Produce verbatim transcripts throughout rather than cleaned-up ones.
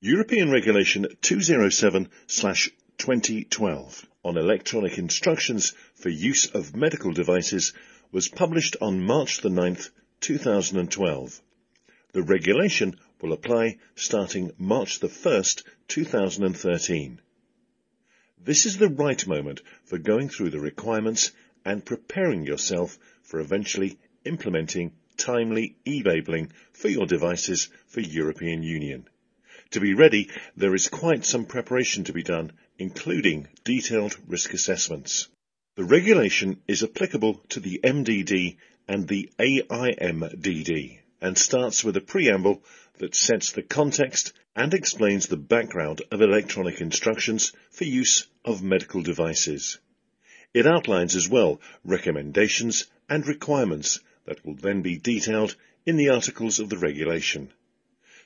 European Regulation two oh seven slash twenty twelve on electronic instructions for use of medical devices was published on March the ninth, two thousand twelve. The regulation will apply starting March the first, two thousand thirteen. This is the right moment for going through the requirements and preparing yourself for eventually implementing timely e-labelling for your devices for European Union. To be ready, there is quite some preparation to be done, including detailed risk assessments. The regulation is applicable to the M D D and the A I M D D and starts with a preamble that sets the context and explains the background of electronic instructions for use of medical devices. It outlines as well recommendations and requirements that will then be detailed in the articles of the regulation.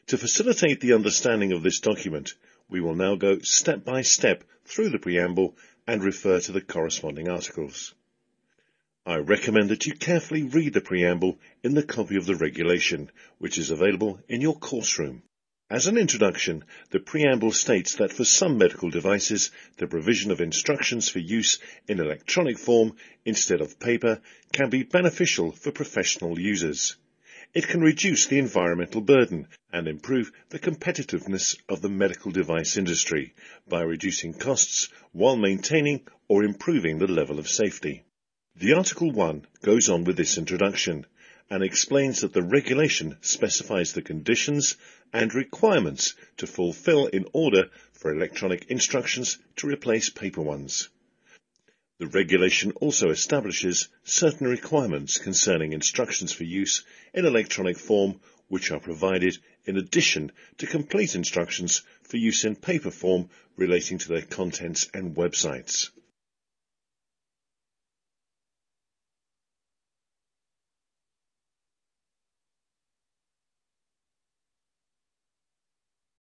To facilitate the understanding of this document, we will now go step by step through the preamble and refer to the corresponding articles. I recommend that you carefully read the preamble in the copy of the regulation, which is available in your course room. As an introduction, the preamble states that for some medical devices, the provision of instructions for use in electronic form instead of paper can be beneficial for professional users. It can reduce the environmental burden and improve the competitiveness of the medical device industry by reducing costs while maintaining or improving the level of safety. The Article one goes on with this introduction and explains that the regulation specifies the conditions and requirements to fulfill in order for electronic instructions to replace paper ones. The regulation also establishes certain requirements concerning instructions for use in electronic form which are provided in addition to complete instructions for use in paper form relating to their contents and websites.